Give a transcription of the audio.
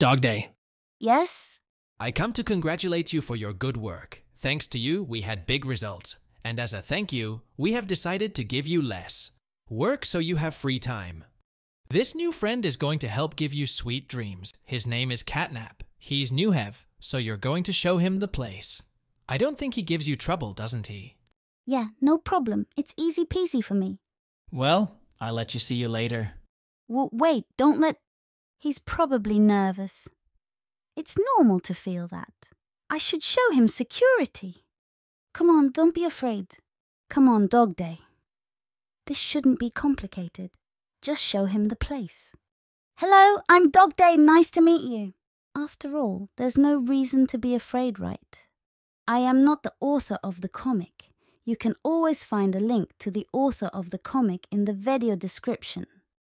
DogDay. Yes? I come to congratulate you for your good work. Thanks to you, we had big results. And as a thank you, we have decided to give you less. Work so you have free time. This new friend is going to help give you sweet dreams. His name is CatNap. He's new, so you're going to show him the place. I don't think he gives you trouble, doesn't he? Yeah, no problem. It's easy peasy for me. Well, I'll let you see you later. Wait, don't let... He's probably nervous. It's normal to feel that. I should show him security. Come on, don't be afraid. Come on, DogDay. This shouldn't be complicated. Just show him the place. Hello, I'm DogDay. Nice to meet you. After all, there's no reason to be afraid, right? I am not the author of the comic. You can always find a link to the author of the comic in the video description.